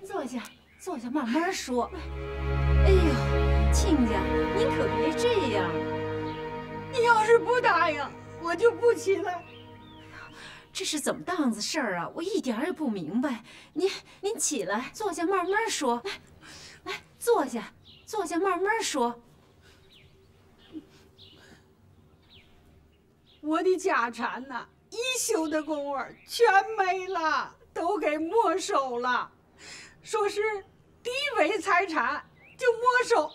先坐下，坐下，慢慢说。哎呦，亲家，您可别这样。你要是不答应，我就不起来。这是怎么档子事儿啊？我一点也不明白。您起来，坐下，慢慢说。来，坐下，坐下，慢慢说。 我的家产呐，一宿的功夫全没了，都给没收了。说是低微财产就没收，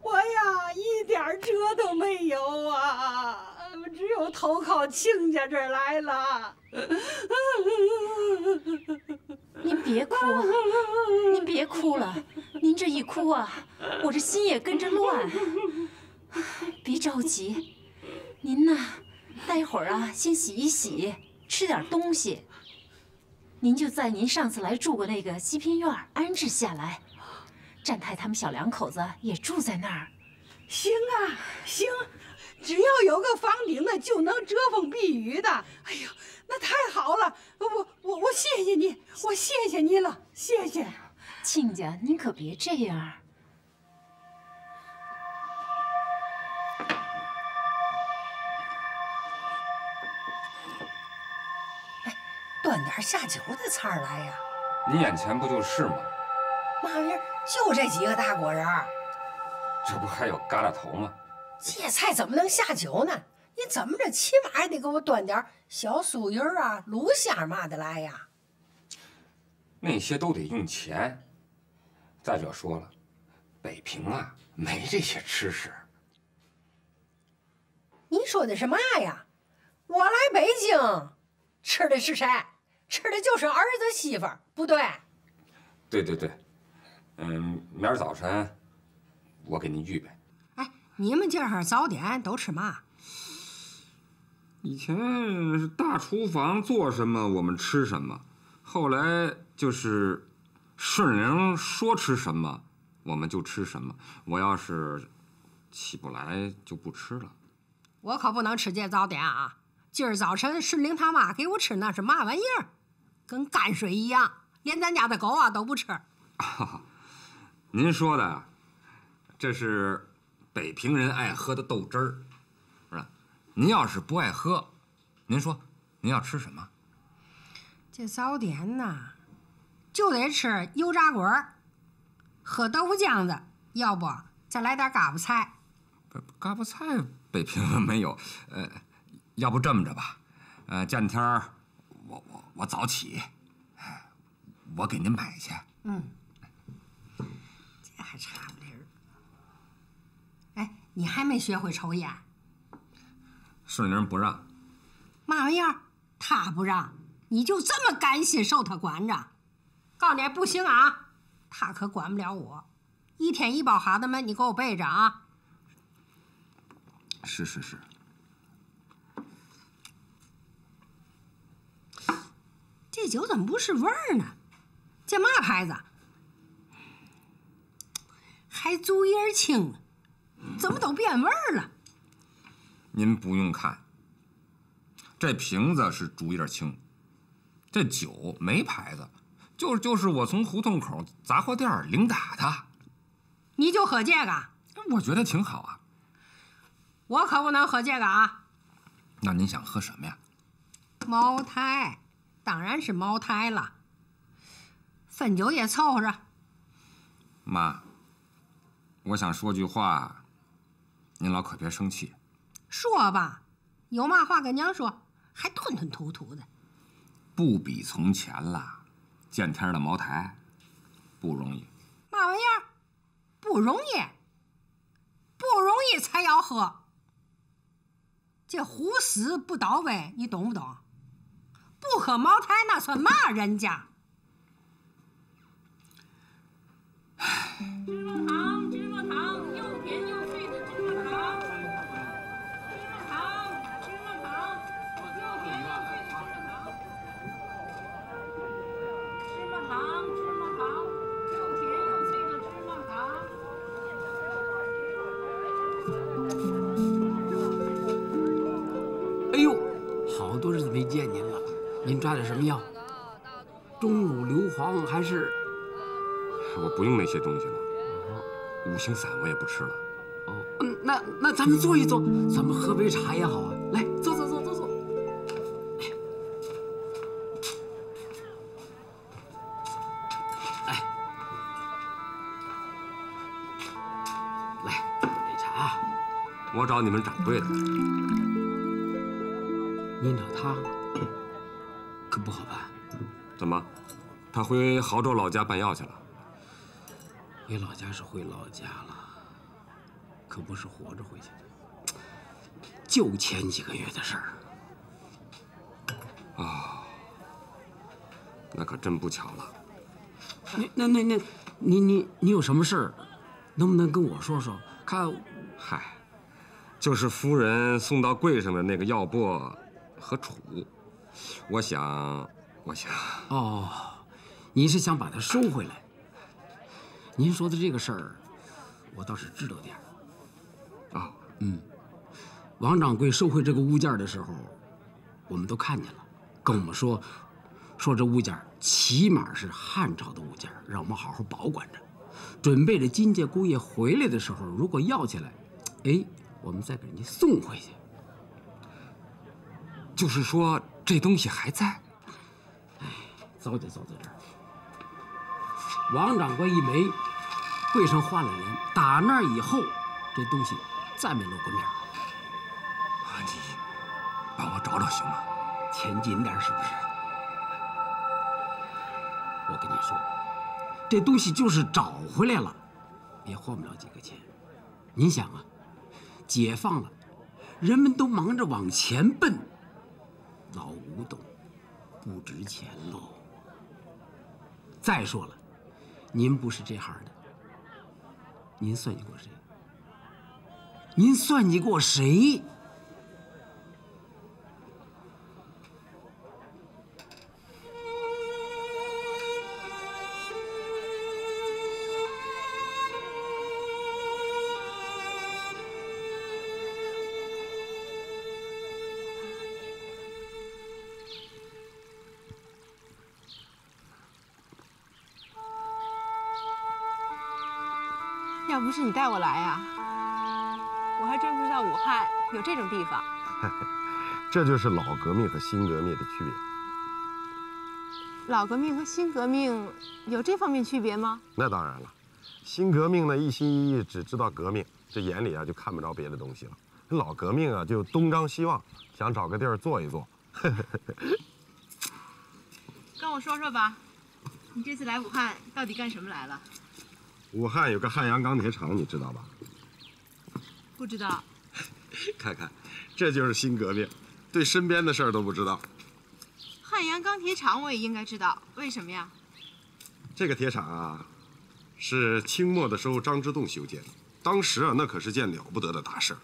我呀一点辙都没有啊，只有投靠亲家这儿来了。您别哭，您别哭了，您这一哭啊，我这心也跟着乱。别着急。 您呐，待会儿啊，先洗一洗，吃点东西。您就在您上次来住过那个西偏院安置下来。占太他们小两口子也住在那儿。行啊，行，只要有个房顶的就能遮风避雨的。哎呦，那太好了！我谢谢你，我谢谢你了，谢谢。亲家，您可别这样。 端点下酒的菜儿来呀！你眼前不就是吗？嘛玩意儿，就这几个大果仁儿，这不还有疙瘩头吗？这菜怎么能下酒呢？你怎么着，起码也得给我端点小酥鱼儿啊、卤虾嘛的来呀！那些都得用钱。再者说了，北平啊，没这些吃食。你说的是嘛呀？我来北京，吃的是谁？ 吃的就是儿子媳妇儿，不对。对对对，明儿早晨我给您预备。哎，你们今儿早点都吃嘛？以前是大厨房做什么我们吃什么，后来就是顺玲说吃什么我们就吃什么。我要是起不来就不吃了。我可不能吃这早点啊！ 今儿早晨，顺玲他妈给我吃那是嘛玩意儿，跟泔水一样，连咱家的狗啊都不吃。啊、您说的，这是北平人爱喝的豆汁儿，是吧？您要是不爱喝，您说您要吃什么？这早点呐，就得吃油炸滚儿，喝豆腐浆子，要不再来点嘎巴菜。嘎巴菜北平人没有，要不这么着吧，见天儿我早起，我给您买去。嗯，这还差不离儿。哎，你还没学会抽烟？顺玲不让。嘛玩意儿？她不让，你就这么甘心受她管着？告诉你不行啊，她可管不了我。一天一包哈德门，你给我备着啊。是是是。 这酒怎么不是味儿呢？这嘛牌子？还竹叶青呢？怎么都变味儿了？您不用看，这瓶子是竹叶青，这酒没牌子，就是我从胡同口杂货店领打的。你就喝这个？我觉得挺好啊。我可不能喝这个啊。那您想喝什么呀？茅台。 当然是茅台了，汾酒也凑合着。妈，我想说句话，您老可别生气。说吧，有嘛话跟娘说，还吞吞吐吐的。不比从前了，见天的茅台不容易。嘛玩意儿？不容易，不容易才要喝。这胡死不倒呗，你懂不懂？ 不喝茅台那算骂人家。芝麻糖，芝麻糖，又甜又脆的芝麻糖。芝麻糖，芝麻糖，又甜又脆的芝麻糖。芝麻糖，芝麻糖，又甜又脆的芝麻糖。哎呦，好多日子没见您了。 您抓点什么药？钟乳硫磺还是我不用那些东西了。五行散我也不吃了。哦，那咱们坐一坐，咱们喝杯茶也好啊。来，坐。哎，来，杯茶。我找你们掌柜的。您找他，可不好办。怎么？ 他回亳州老家办药去了。回老家是回老家了，可不是活着回去的。就前几个月的事儿。啊，那可真不巧了。你有什么事儿，能不能跟我说说？看，嗨，就是夫人送到柜上的那个药钵和杵，我想。哦。 您是想把它收回来？您说的这个事儿，我倒是知道点儿。啊，嗯，王掌柜收回这个物件的时候，我们都看见了，跟我们说这物件起码是汉朝的物件，让我们好好保管着。准备着金家姑爷回来的时候，如果要起来，哎，我们再给人家送回去。就是说这东西还在。哎，早就走到这儿。 王掌柜一没，柜上换了人。打那以后，这东西再没露过面。啊，你帮我找找行吗？前进点是不是？我跟你说，这东西就是找回来了，也换不了几个钱。您想啊，解放了，人们都忙着往前奔，老古董不值钱喽。再说了。 您不是这行的，您算计过谁？您算计过谁？要不是你带我来呀，我还真不知道武汉有这种地方。这就是老革命和新革命的区别。老革命和新革命有这方面区别吗？那当然了，新革命呢一心一意只知道革命，这眼里啊就看不着别的东西了。老革命啊就东张西望，想找个地儿坐一坐。跟我说说吧，你这次来武汉到底干什么来了？ 武汉有个汉阳钢铁厂，你知道吧？不知道。看看，这就是新革命，对身边的事儿都不知道。汉阳钢铁厂我也应该知道，为什么呀？这个铁厂啊，是清末的时候张之洞修建的，当时啊那可是件了不得的大事儿。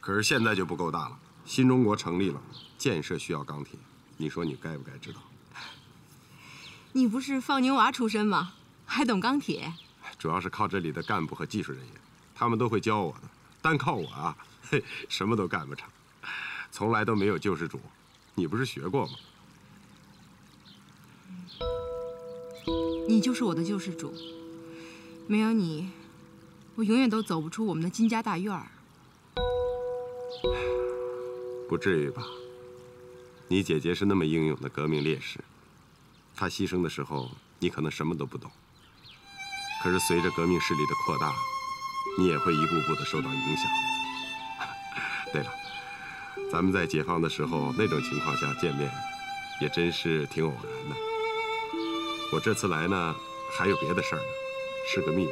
可是现在就不够大了，新中国成立了，建设需要钢铁，你说你该不该知道？你不是放牛娃出身吗？还懂钢铁？ 主要是靠这里的干部和技术人员，他们都会教我的。单靠我啊，嘿，什么都干不成，从来都没有救世主。你不是学过吗？你就是我的救世主，没有你，我永远都走不出我们的金家大院儿。不至于吧？你姐姐是那么英勇的革命烈士，她牺牲的时候，你可能什么都不懂。 可是随着革命势力的扩大，你也会一步步的受到影响。对了，咱们在解放的时候那种情况下见面，也真是挺偶然的。我这次来呢，还有别的事儿呢，是个秘密。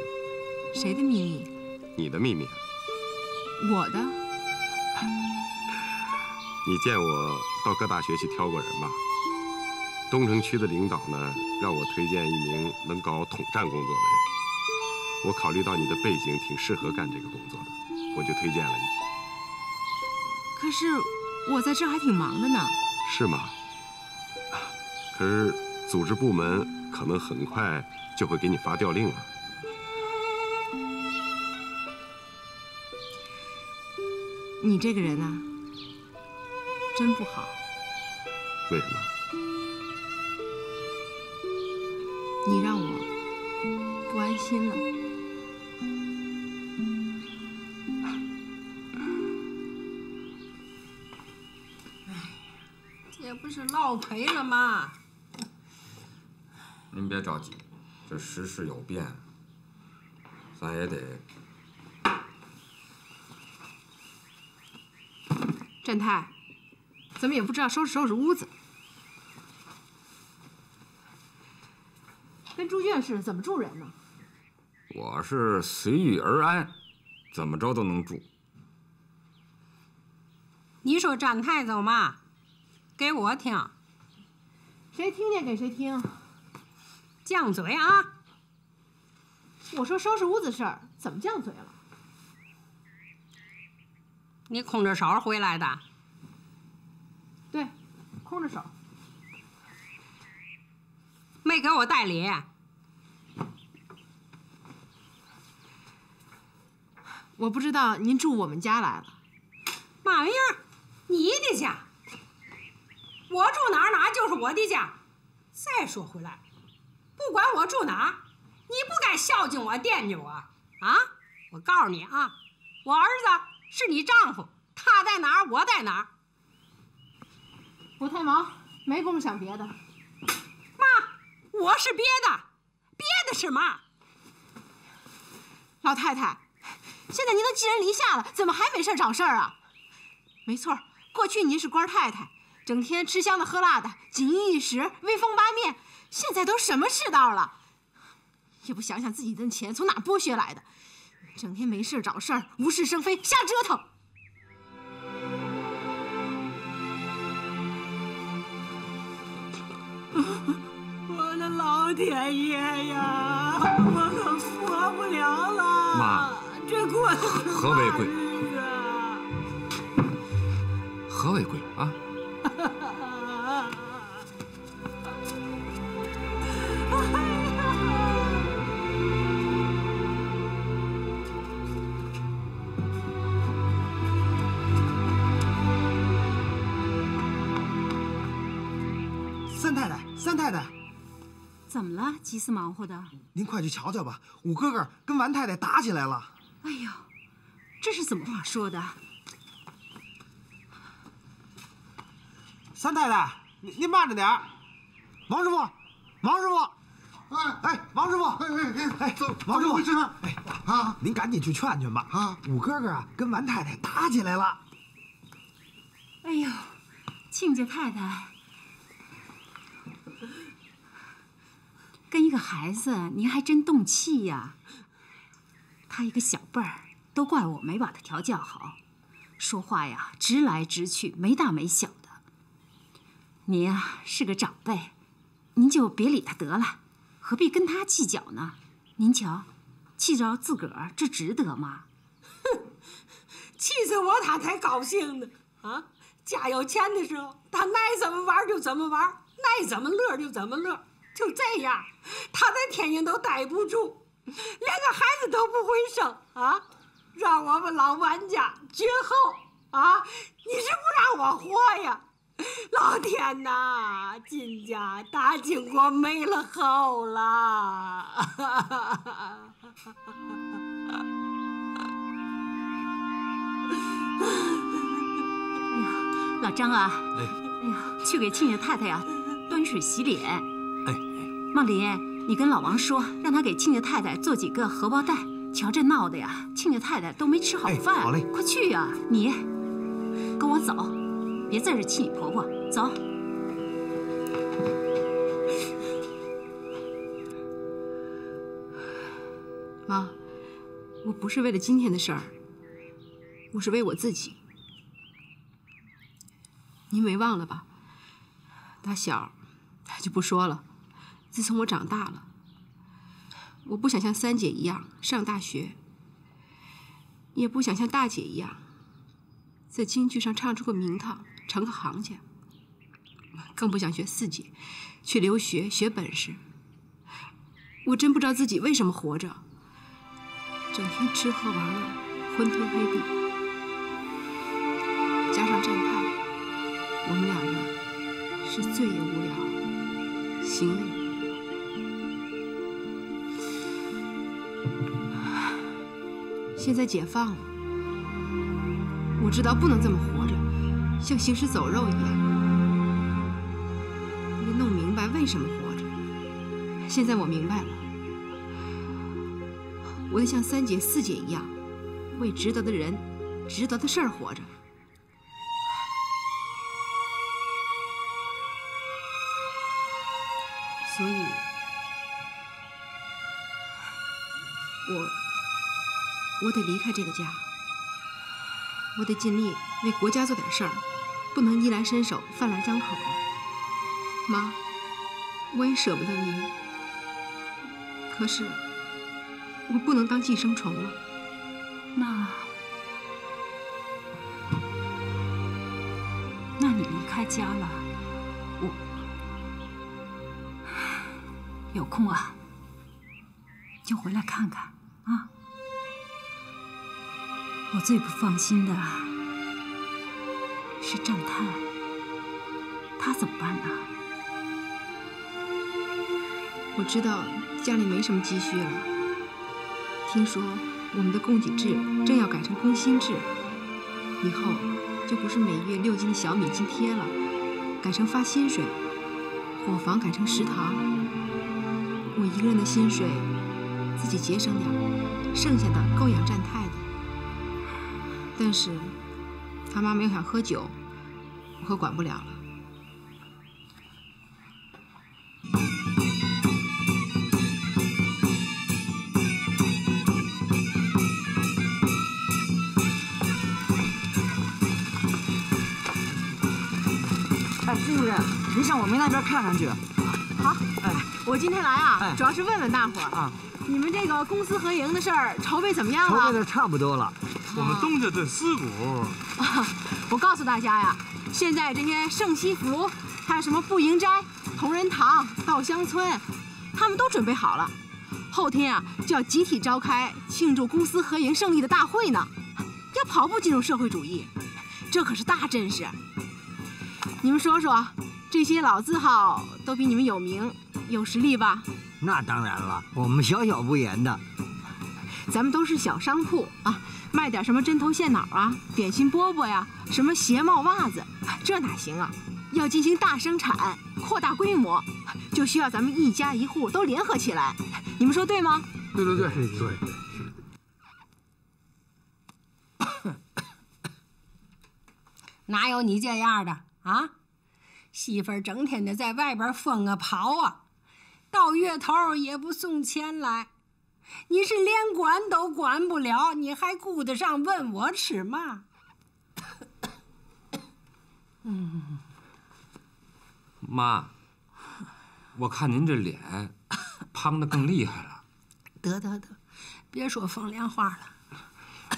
谁的秘密？你的秘密。我的。你见我到各大学去挑过人吧？东城区的领导呢，让我推荐一名能搞统战工作的人。 我考虑到你的背景挺适合干这个工作的，我就推荐了你。可是我在这还挺忙的呢。是吗？可是组织部门可能很快就会给你发调令了。你这个人啊，真不好。为什么？你让我不安。心了。哎呀，这不是落赔了吗？您别着急，这时势有变，咱也得。振太，怎么也不知道收拾收拾屋子。 跟住院似的，怎么住人呢？我是随遇而安，怎么着都能住。你说展太走嘛，给我听。谁听见给谁听。犟嘴啊！我说收拾屋子事儿，怎么犟嘴了？你空着手回来的？对，空着手。 没给我带礼，我不知道您住我们家来了，嘛玩意儿？你的家，我住哪儿哪儿就是我的家。再说回来，不管我住哪儿，你不该孝敬我、惦记我啊！我告诉你啊，我儿子是你丈夫，他在哪儿我在哪儿。我太忙，没工夫想别的。妈。 我是憋的，憋的是嘛？老太太，现在您都寄人篱下了，怎么还没事找事儿啊？没错，过去您是官太太，整天吃香的喝辣的，锦衣玉食，威风八面，现在都什么世道了？也不想想自己的钱从哪剥削来的，整天没事找事儿，无事生非，瞎折腾。 老天爷呀，我可活不了了！妈，这过的何为贵？何为贵啊？三太太，三太太。 怎么了？急死忙活的。您快去瞧瞧吧，五哥哥跟王太太打起来了。哎呦，这是怎么话说的？三太太，您慢着点儿。王师傅，王师傅，哎哎，王师傅，哎哎哎，走，王师傅，哎啊，您赶紧去劝劝吧。啊，五哥哥啊，跟王太太打起来了。哎呦，亲家太太。 跟一个孩子，您还真动气呀！他一个小辈儿，都怪我没把他调教好，说话呀直来直去，没大没小的。您啊是个长辈，您就别理他得了，何必跟他计较呢？您瞧，气着自个儿，这值得吗？哼，气死我他才高兴呢！啊，家有钱的时候，他爱怎么玩就怎么玩，爱怎么乐就怎么乐。 就这样，他在天津都待不住，连个孩子都不会生啊！让我们老王家绝后啊！你是不让我活呀！老天呐，金家大金国没了后了！哎呀，老张啊，哎呀，去给亲家太太呀、端水洗脸。 茂林，你跟老王说，让他给亲家太太做几个荷包蛋。瞧这闹的呀，亲家太太都没吃好饭。哎、好嘞，快去呀、啊！你跟我走，别在这气你婆婆。走。妈，我不是为了今天的事儿，我是为我自己。您没忘了吧？打小就不说了。 自从我长大了，我不想像三姐一样上大学，也不想像大姐一样在京剧上唱出个名堂，成个行家，更不想学四姐去留学学本事。我真不知道自己为什么活着，整天吃喝玩乐，昏天黑地。加上战派，我们两个是最也无聊，形影。现在解放了，我知道不能这么活着，像行尸走肉一样。我得弄明白为什么活着。现在我明白了，我得像三姐、四姐一样，为值得的人、值得的事儿活着。 所以，我得离开这个家，我得尽力为国家做点事儿，不能衣来伸手、饭来张口了。妈，我也舍不得您，可是我不能当寄生虫了。那你离开家了，我。 有空啊，就回来看看啊！我最不放心的是战探，他怎么办呢？我知道家里没什么积蓄了，听说我们的供给制正要改成工薪制，以后就不是每月6斤的小米津贴了，改成发薪水，伙房改成食堂。 我一个人的薪水，自己节省点，剩下的够养战太的。但是他妈没有想喝酒，我可管不了了。 哎，夫人，您上我们那边看看去。好，哎。 我今天来啊，主要是问问大伙儿啊，你们这个公私合营的事儿筹备怎么样了？筹备的差不多了，我们东家的尸骨。我告诉大家呀，现在这些盛西福，还有什么步营斋、同仁堂、稻香村，他们都准备好了，后天啊就要集体召开庆祝公私合营胜利的大会呢。要跑步进入社会主义，这可是大阵势。你们说说，这些老字号都比你们有名。 有实力吧？那当然了，我们小小不言的。咱们都是小商铺啊，卖点什么针头线脑啊、点心饽饽呀、什么鞋帽袜子，这哪行啊？要进行大生产、扩大规模，就需要咱们一家一户都联合起来。你们说对吗？对对对对对。哪有你这样的啊？媳妇儿整天的在外边疯啊跑啊。 到月头也不送钱来，你是连管都管不了，你还顾得上问我吃嘛？嗯，妈，我看您这脸，胖的更厉害了。得得得，别说风凉话了。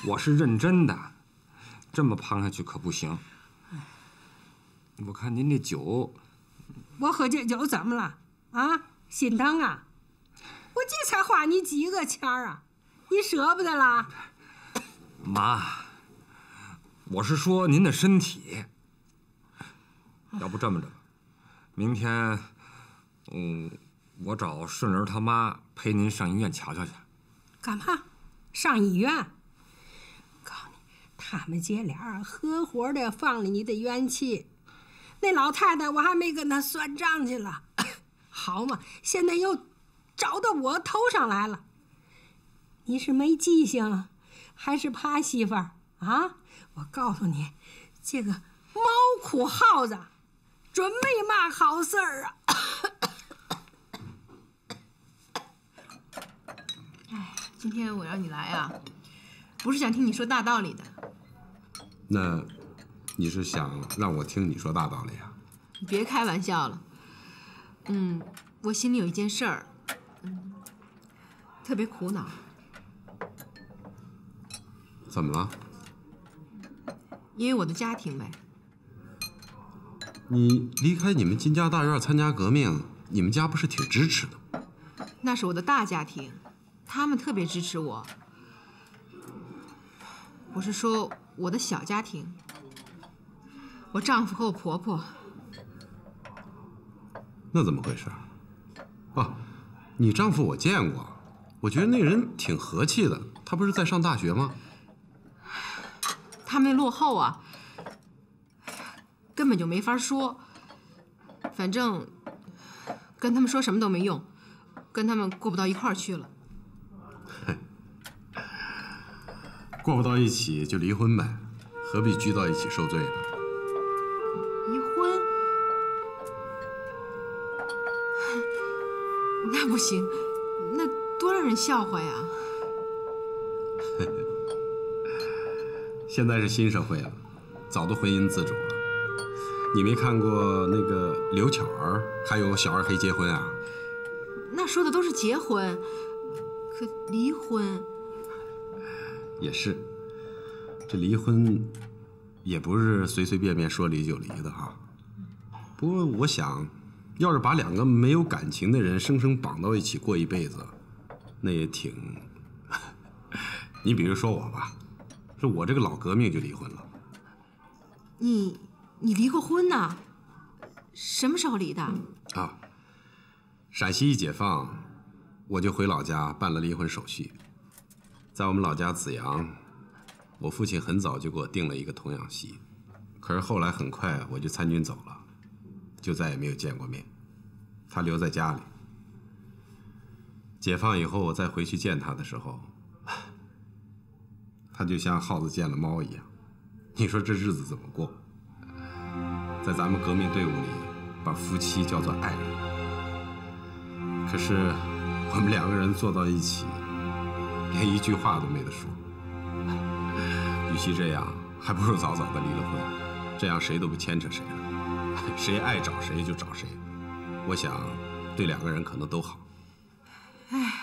我是认真的，这么胖下去可不行。我看您这酒，我喝这酒怎么了？啊？ 心疼啊！我这才花你几个钱儿啊，你舍不得啦？妈，我是说您的身体。要不这么着，明天，我找顺儿他妈陪您上医院瞧瞧去。干嘛？上医院？告诉你，他们姐俩合伙的放了你的冤气。那老太太，我还没跟她算账去了。 好嘛，现在又找到我头上来了。你是没记性，还是怕媳妇儿啊？我告诉你，这个猫哭耗子，准没嘛好事儿啊！哎，今天我让你来啊，不是想听你说大道理的。那你是想让我听你说大道理啊？你别开玩笑了。 我心里有一件事儿，特别苦恼。怎么了？因为我的家庭呗。你离开你们金家大院参加革命，你们家不是挺支持的？那是我的大家庭，他们特别支持我。我是说我的小家庭，我丈夫和我婆婆。 那怎么回事？啊，你丈夫我见过，我觉得那人挺和气的，他不是在上大学吗？他们那落后啊，根本就没法说。反正跟他们说什么都没用，跟他们过不到一块儿去了。过不到一起就离婚呗，何必聚到一起受罪呢？离婚？那不行。 多让人笑话呀！现在是新社会了，早都婚姻自主了。你没看过那个刘巧儿还有小二黑结婚啊？那说的都是结婚，可离婚也是。这离婚也不是随随便便说离就离的哈。不过我想，要是把两个没有感情的人生生绑到一起过一辈子。 那也挺，你比如说我吧，是我这个老革命就离婚了。你离过婚呐？什么时候离的？啊，陕西一解放，我就回老家办了离婚手续。在我们老家紫阳，我父亲很早就给我定了一个童养媳，可是后来很快我就参军走了，就再也没有见过面。他留在家里。 解放以后，我再回去见他的时候，他就像耗子见了猫一样。你说这日子怎么过？在咱们革命队伍里，把夫妻叫做爱人，可是我们两个人坐到一起，连一句话都没得说。与其这样，还不如早早的离了婚，这样谁都不牵扯谁了，谁爱找谁就找谁。我想，对两个人可能都好。 哎，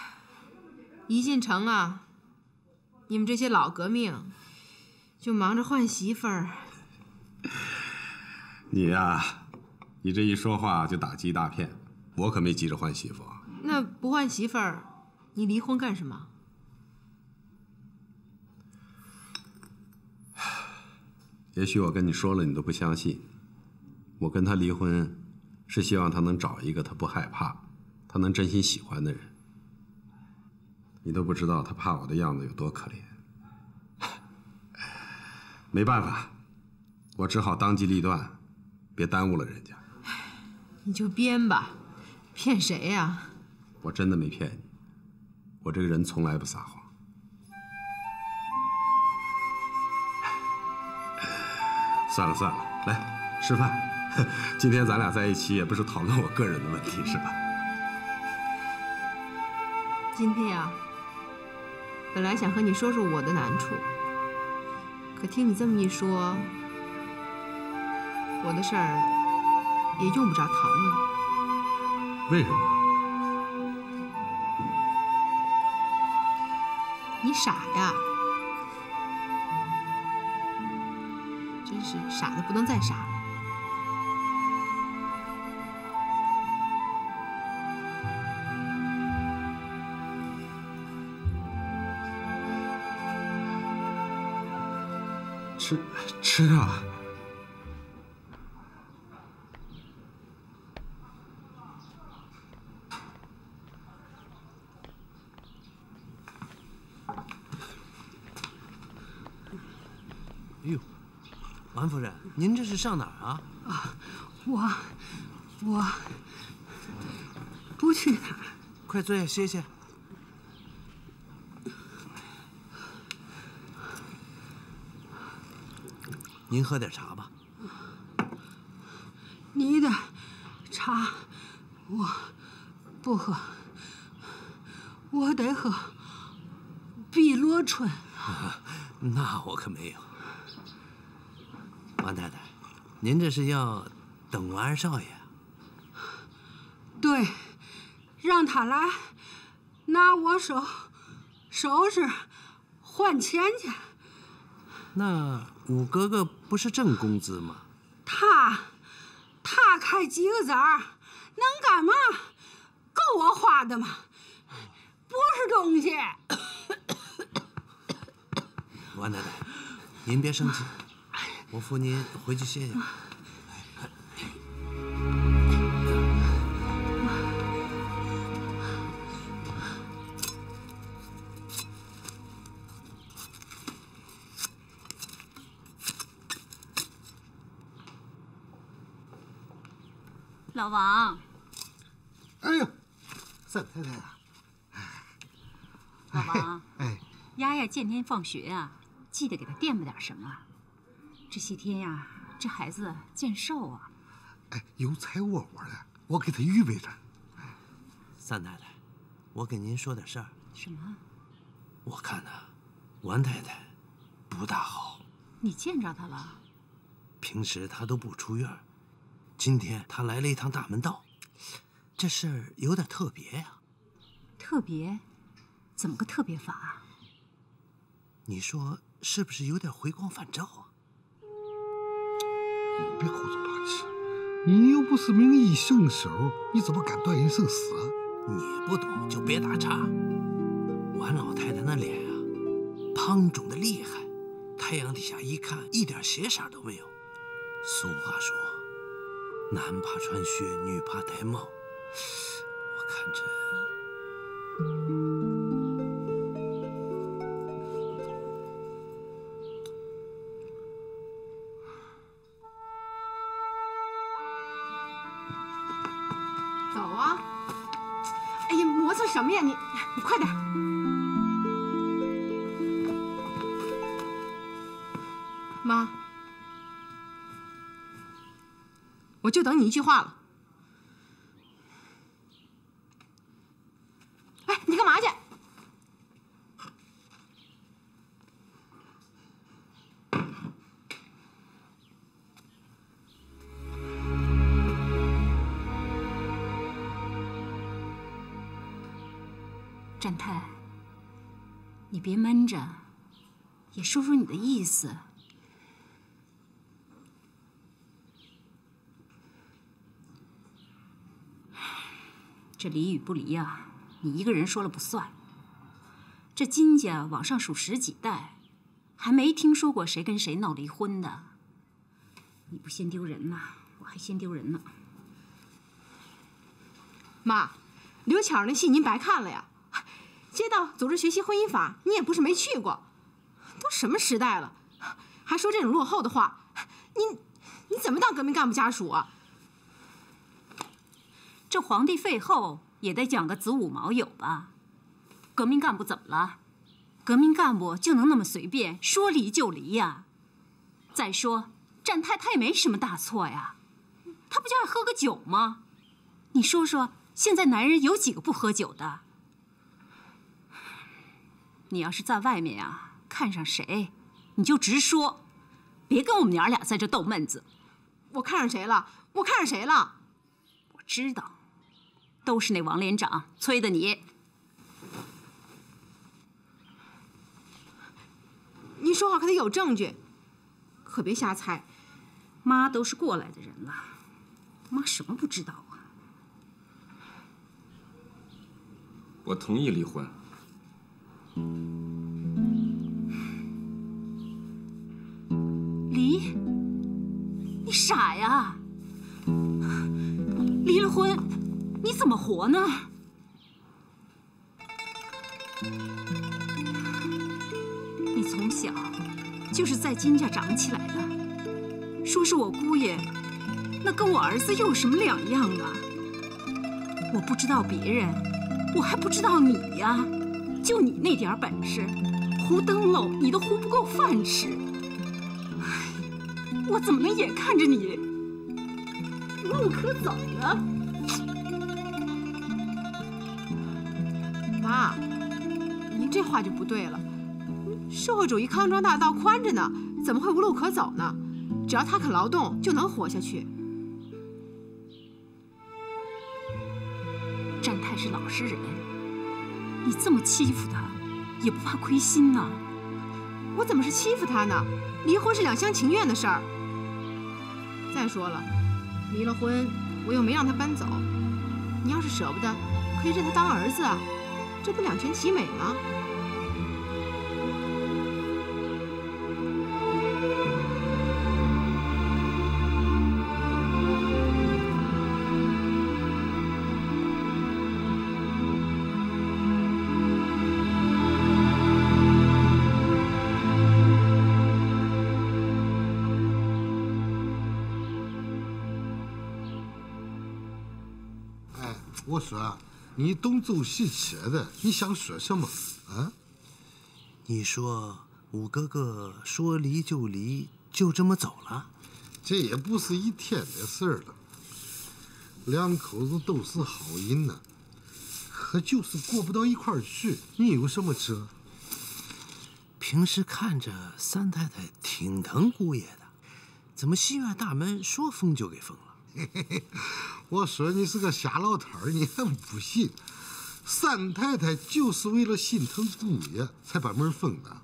一进城啊，你们这些老革命就忙着换媳妇儿。你呀，你这一说话就打击大骗，我可没急着换媳妇啊。那不换媳妇儿，你离婚干什么？也许我跟你说了，你都不相信。我跟他离婚，是希望他能找一个他不害怕、他能真心喜欢的人。 你都不知道他怕我的样子有多可怜，没办法，我只好当机立断，别耽误了人家。你就编吧，骗谁呀？我真的没骗你，我这个人从来不撒谎。算了算了，来吃饭。今天咱俩在一起也不是讨论我个人的问题，是吧？今天呀。 本来想和你说说我的难处，可听你这么一说，我的事儿也用不着讨论。为什么？你傻呀！真是傻的不能再傻了。吃啊！哎呦，王夫人，您这是上哪儿啊？啊，我不去哪儿。快坐下歇歇。 您喝点茶吧。你的茶我不喝，我得喝碧螺春。那我可没有。王太太，您这是要等王二少爷？对，让他来拿我首饰换钱去。那。 五哥哥不是挣工资吗？他开几个子儿，能干嘛？够我花的吗？不是东西。王太太，您别生气，我扶您回去歇歇。老王。哎呦，三太太啊！老王，哎，丫丫见天放学啊，记得给他垫吧点什么。这些天呀，这孩子渐瘦啊。哎，邮差窝窝的，我给他预备着。三太太，我给您说点事儿。什么？我看呐，王太太不大好。你见着她了？平时她都不出院，今天她来了一趟大门道，这事儿有点特别呀。特别？怎么个特别法啊？你说是不是有点回光返照啊？你别胡说八道，你又不是名医圣手，你怎么敢断人生死啊？你不懂就别打岔。王老太太那脸啊，胖肿的厉害，太阳底下一看，一点血色都没有。俗话说，男怕穿靴，女怕戴帽。我看这。 什么呀你快点！妈，我就等你一句话了。哎，你干嘛去？展太，你别闷着，也说说你的意思。这离与不离啊，你一个人说了不算。这金家往上数十几代，还没听说过谁跟谁闹离婚的。你不先丢人呐，我还先丢人呢。妈，刘巧那戏您白看了呀。 街道组织学习婚姻法，你也不是没去过，都什么时代了，还说这种落后的话，你怎么当革命干部家属啊？这皇帝废后也得讲个子午卯酉吧？革命干部怎么了？革命干部就能那么随便说离就离呀？再说展太太也没什么大错呀，他不就爱喝个酒吗？你说说，现在男人有几个不喝酒的？ 你要是在外面啊看上谁，你就直说，别跟我们娘俩在这逗闷子。我看上谁了？我看上谁了？我知道，都是那王连长催的你。您说话可得有证据，可别瞎猜。妈都是过来的人了，妈什么不知道啊？我同意离婚。 离？你傻呀！离了婚，你怎么活呢？你从小就是在金家长起来的，说是我姑爷，那跟我儿子又有什么两样啊？我不知道别人，我还不知道你呀！ 就你那点本事，糊灯笼你都糊不够饭吃。哎，我怎么能眼看着你路可走呢？妈，您这话就不对了。社会主义康庄大道宽着呢，怎么会无路可走呢？只要他肯劳动，就能活下去。展太是老实人。 你这么欺负他，也不怕亏心呐？我怎么是欺负他呢？离婚是两厢情愿的事儿。再说了，离了婚，我又没让他搬走。你要是舍不得，可以认他当儿子啊，这不两全其美吗？我说你东走西切的，你想说什么啊？你说五哥哥说离就离，就这么走了？这也不是一天的事儿了。两口子都是好人呢，可就是过不到一块儿去。你有什么辙？平时看着三太太挺疼姑爷的，怎么西院大门说封就给封了？ 我说你是个瞎老头儿，你还不信？三太太就是为了心疼姑爷才把门封的。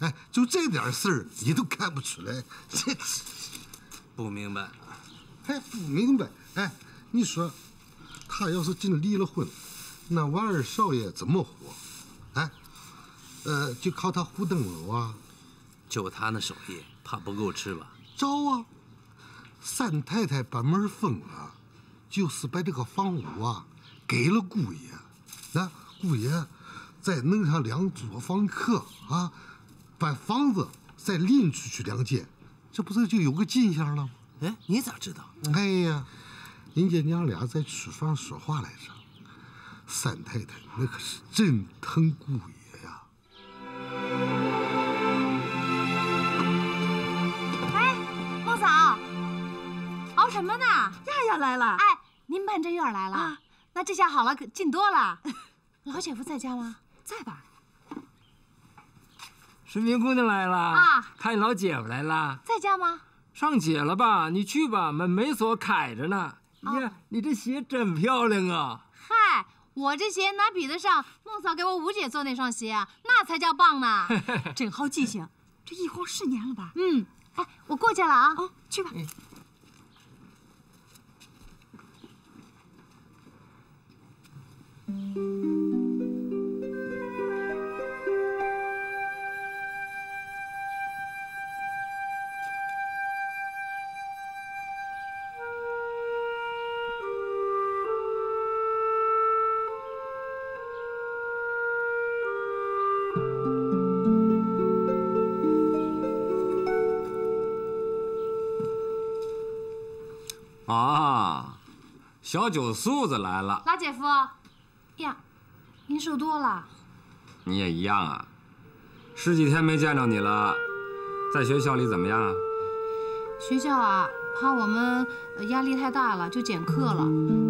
哎，就这点事儿你都看不出来，这不明白？还不明白？哎，你说，他要是真的离了婚，那王二少爷怎么活？哎，就靠他胡登楼啊？就他那手艺，怕不够吃吧？招啊！ 三太太把门封了，就是把这个房屋啊给了姑爷。那姑爷再弄上2桌房客啊，把房子再拎出去2间，这不是就有个进项了吗？哎，你咋知道？哎呀，人家娘俩在厨房说话来着，三太太那可是真疼姑爷。 熬什么呢？亚来了！哎，您伴着月儿来了啊，那这下好了，可近多了。老姐夫在家吗？在吧。顺平姑娘来了啊，看你老姐夫来了，在家吗？上姐了吧？你去吧，门锁开着呢。呀，你这鞋真漂亮啊！嗨，我这鞋哪比得上孟嫂给我五姐做那双鞋啊？那才叫棒呢！真好记性，这一晃4年了吧？嗯，哎，我过去了啊。哦，去吧。 啊，小酒素子来了，老姐夫。 呀，您瘦多了，你也一样啊。十几天没见着你了，在学校里怎么样啊？学校啊，怕我们压力太大了，就减课了。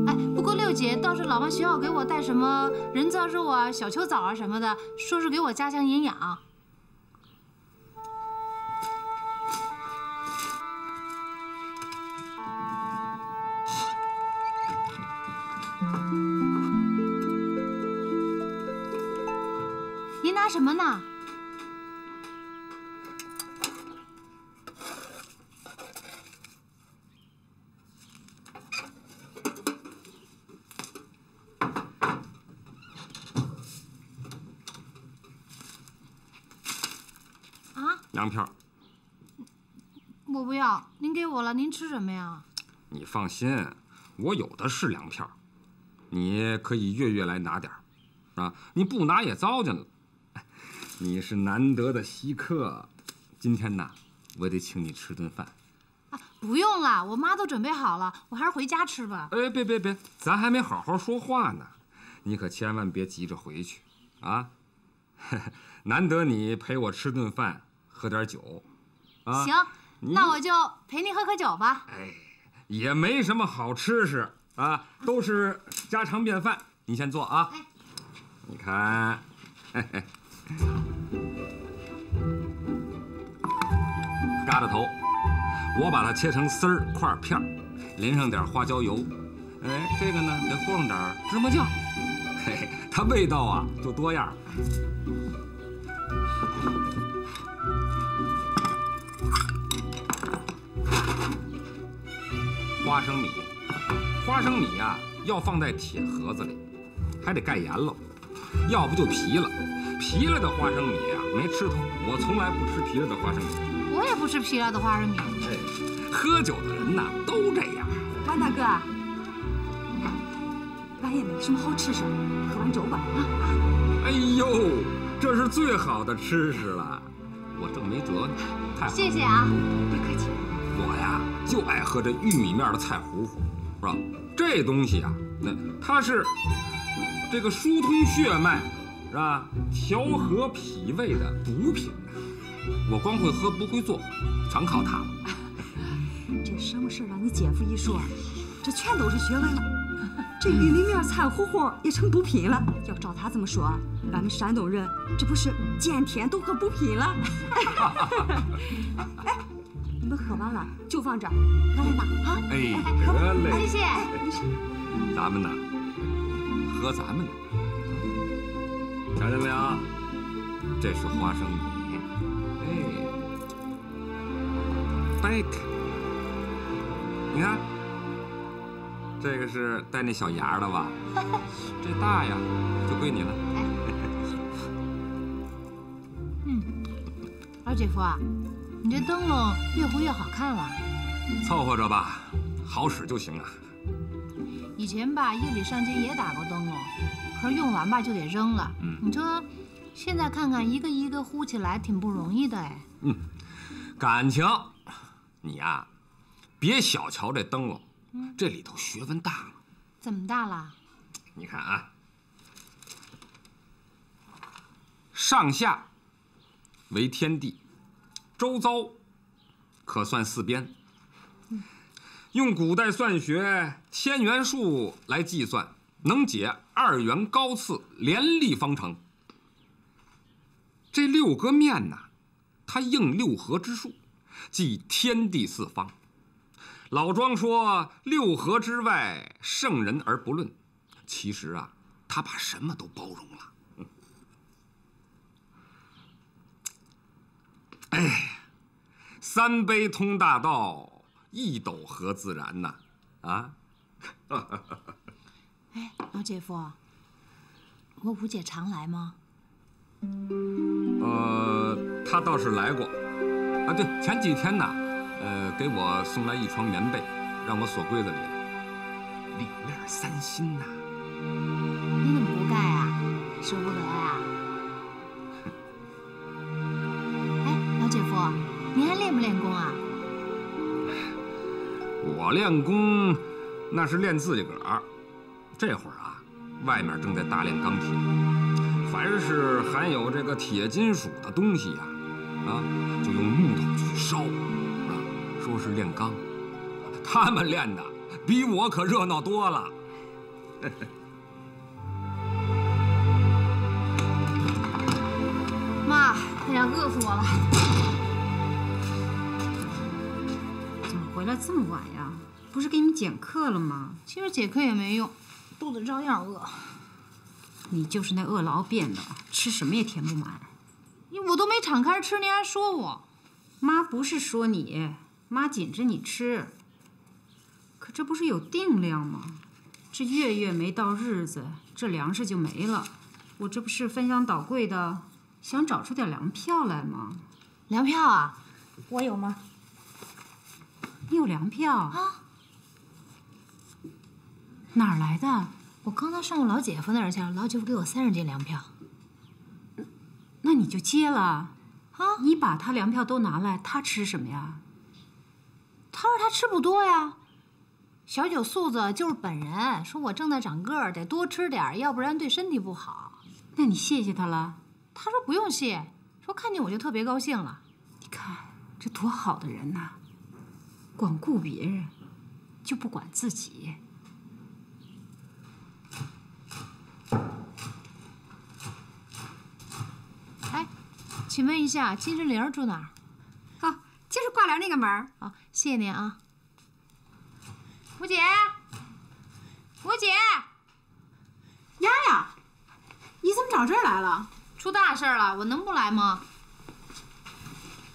哎，不过六姐倒是老往学校给我带什么人造肉啊、小秋枣啊什么的，说是给我加强营养。嗯， 干什么呢？啊？粮票。我不要，您给我了。您吃什么呀？你放心，我有的是粮票，你可以月来拿点儿，啊，你不拿也糟践了。 你是难得的稀客，今天呐，我得请你吃顿饭。啊，不用了，我妈都准备好了，我还是回家吃吧。哎，别，咱还没好好说话呢，你可千万别急着回去啊！难得你陪我吃顿饭，喝点酒，啊？行，那我就陪您喝酒吧。哎，也没什么好吃食啊，都是家常便饭。你先坐啊。哎，你看，嘿嘿。 疙瘩头，我把它切成丝儿块片儿，淋上点花椒油。哎，这个呢，得和上点芝麻酱，嘿嘿，它味道啊就多样。花生米，花生米呀、啊、要放在铁盒子里，还得盖严喽，要不就皮了。 皮了的花生米呀、啊，没吃头。我从来不吃皮了的花生米。我也不吃皮了的花生米。哎，喝酒的人呐，都这样。王大哥，晚也没什么好吃食，喝完酒吧啊！哎呦，这是最好的吃食了，我正没辙呢。太谢谢啊，别客气。我呀，就爱喝这玉米面的菜糊糊，是吧？这东西啊，它是这个疏通血脉，是吧？调和脾胃的补品。我光会喝不会做，全靠它了。这什么事儿让你姐夫一说，这全都是学问。 这玉米面惨乎乎也成补品了。要照他这么说，咱们山东人这不是见天都喝补品了？哎，你们喝完了就放这儿，拿来吧啊！哎，得嘞，谢谢。咱们呢，喝咱们的。瞧见没有？这是花生米，哎，掰开，你看。 这个是带那小牙的吧？这大呀，就归你了。嗯，二姐夫啊，你这灯笼越糊越好看了。凑合着吧，好使就行啊。以前吧，夜里上街也打过灯笼，可是用完吧就得扔了。嗯，你说现在看看，一个一个糊起来，挺不容易的哎。嗯，感情，你呀，别小瞧这灯笼。 这里头学问大了，怎么大了？你看啊，上下为天地，周遭可算四边。用古代算学千元术来计算，能解二元高次连立方程。这六个面呢，它应六合之数，即天地四方。 老庄说“六合之外，圣人而不论”，其实啊，他把什么都包容了。嗯、哎，三杯通大道，一斗合自然呐、啊！啊！哎，老姐夫，我五姐常来吗？她倒是来过。啊，对，前几天呢。 给我送来一床棉被，让我锁柜子里了，里面三心呐。你怎么不盖啊？舍不得呀？哎，老姐夫，您还练不练功啊？我练功，那是练自己个儿。这会儿啊，外面正在大炼钢铁，凡是含有这个铁金属的东西呀，就用木头去烧。 说是炼钢，他们练的比我可热闹多了。妈，哎呀，饿死我了！怎么回来这么晚呀？不是给你们讲课了吗？其实讲课也没用，肚子照样饿。你就是那饿痨变的，吃什么也填不满。我都没敞开吃，你还说我？妈不是说你。 妈紧着你吃，可这不是有定量吗？这月没到日子，这粮食就没了。我这不是翻箱倒柜的，想找出点粮票来吗？粮票啊，我有吗？你有粮票啊？哪儿来的？我刚才上我老姐夫那儿去了，老姐夫给我30斤粮票。那你就接了啊？你把他粮票都拿来，他吃什么呀？ 他说他吃不多呀，小九素子就是本人说我正在长个儿，得多吃点，要不然对身体不好。那你谢谢他了？他说不用谢，说看见我就特别高兴了。你看这多好的人呐，光顾别人，就不管自己。哎，请问一下，金志玲住哪儿？ 就是挂帘那个门儿啊，谢谢您啊，吴姐，吴姐，丫丫，你怎么找这儿来了？出大事了，我能不来吗？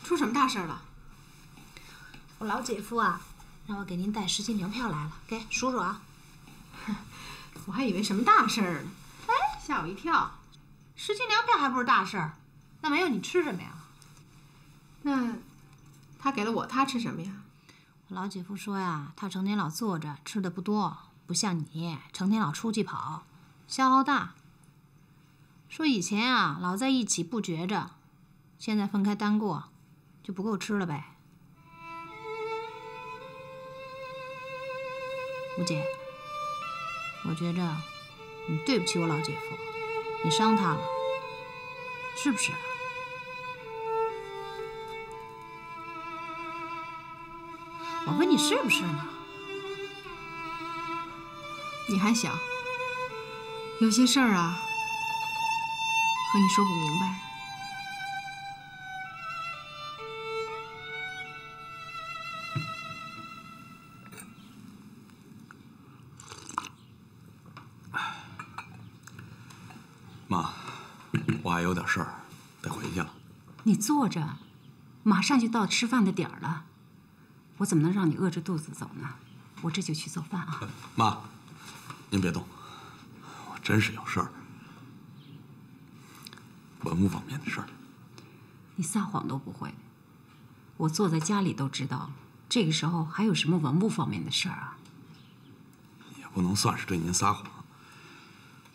出什么大事了？我老姐夫啊，让我给您带10斤粮票来了，给数数啊。我还以为什么大事儿呢，哎，吓我一跳，10斤粮票还不是大事儿，那没有你吃什么呀？那。 他给了我，他吃什么呀？我老姐夫说呀，他成天老坐着，吃的不多，不像你成天老出去跑，消耗大。说以前啊老在一起不觉着，现在分开单过，就不够吃了呗。吴姐，我觉着你对不起我老姐夫，你伤他了，是不是？我问你是不是呢？你还小，有些事儿啊，和你说不明白。 还有点事儿，得回去了。你坐着，马上就到吃饭的点儿了，我怎么能让你饿着肚子走呢？我这就去做饭啊。妈，您别动，我真是有事儿，文物方面的事儿。你撒谎都不会，我坐在家里都知道，这个时候还有什么文物方面的事儿啊？也不能算是对您撒谎，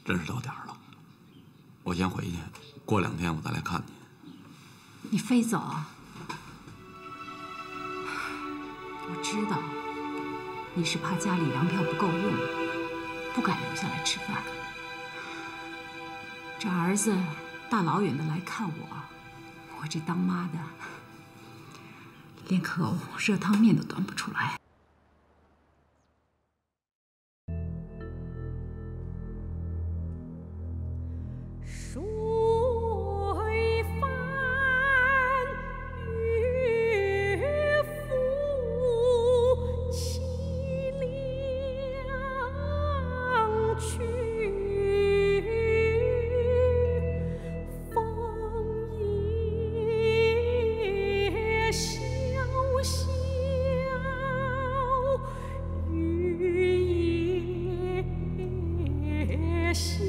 真是到点儿了，我先回去。 过两天我再来看你。你非走？我知道，你是怕家里粮票不够用，不敢留下来吃饭。这儿子大老远的来看我，我这当妈的连口热汤面都端不出来。 是。